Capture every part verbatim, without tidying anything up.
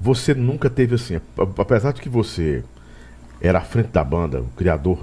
Você nunca teve assim, apesar de que você era à frente da banda, o criador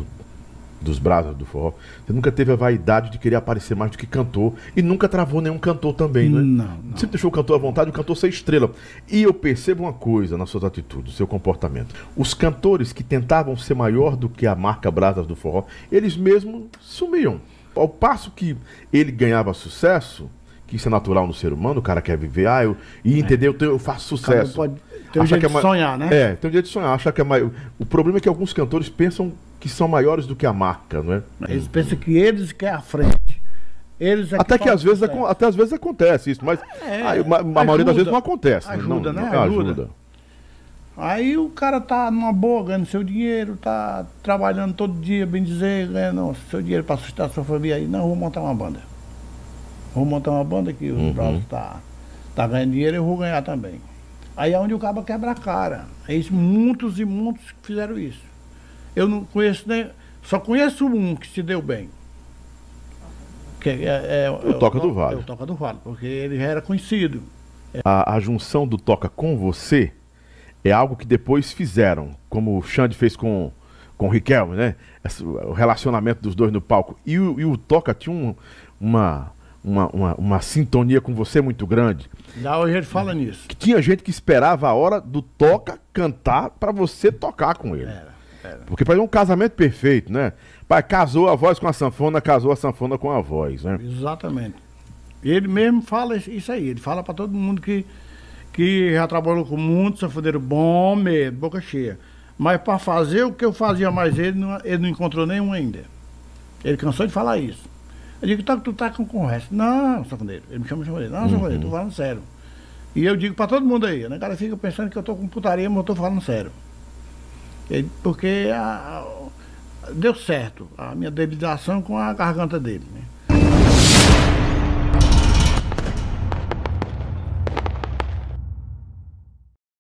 dos Brasas do Forró, você nunca teve a vaidade de querer aparecer mais do que cantor e nunca travou nenhum cantor também, não é? Não, não. Sempre deixou o cantor à vontade, o cantor ser estrela. E eu percebo uma coisa nas suas atitudes, no seu comportamento. Os cantores que tentavam ser maior do que a marca Brasas do Forró, eles mesmos sumiam. Ao passo que ele ganhava sucesso, que isso é natural no ser humano, o cara quer viver, ah, eu, e entendeu, eu, eu faço sucesso. Pode, tem um jeito é de sonhar, né? É, tem um jeito de sonhar, achar que é maior. O problema é que alguns cantores pensam que são maiores do que a marca, não é? Eles pensam que eles que é a frente. Eles é que até que às vezes, até às vezes acontece isso, mas é, aí, a, a ajuda, maioria das vezes não acontece. Ajuda, não, né? Não, ajuda. ajuda. Aí o cara tá numa boa, ganhando seu dinheiro, tá trabalhando todo dia, bem dizer, ganhando seu dinheiro para sustentar sua família. Aí, não, vou montar uma banda. Vou montar uma banda que os uhum. braços tá, tá ganhando dinheiro, eu vou ganhar também. Aí é onde o cabo quebra a cara. É isso, muitos e muitos fizeram isso. Eu não conheço nem... Só conheço um que se deu bem. Que é, é, o é, Toca é, do Vale. É o Toca do Vale, porque ele já era conhecido. A, a junção do Toca com você é algo que depois fizeram, como o Xande fez com... com o Riquelme, né? O relacionamento dos dois no palco. E o, e o Toca tinha um, uma... Uma, uma, uma sintonia com você muito grande. Já hoje ele fala é. nisso. Que tinha gente que esperava a hora do Toca cantar para você tocar com ele. Era, era. Porque foi um casamento perfeito, né? Pai, casou a voz com a sanfona, casou a sanfona com a voz, né? Exatamente. Ele mesmo fala isso aí. Ele fala para todo mundo que, que já trabalhou com muito sanfoneiro bom mesmo, boca cheia. Mas para fazer o que eu fazia mais ele, não, ele não encontrou nenhum ainda. Ele cansou de falar isso. Eu digo, tá, tu tá com conversa. Não, sanfoneiro. Ele me chama de sanfoneiro. Não, uhum. sanfoneiro, tô falando sério. E eu digo pra todo mundo aí, né? O cara fica pensando que eu tô com putaria, mas eu tô falando sério. Ele, porque a, a, deu certo a minha debilitação com a garganta dele, né?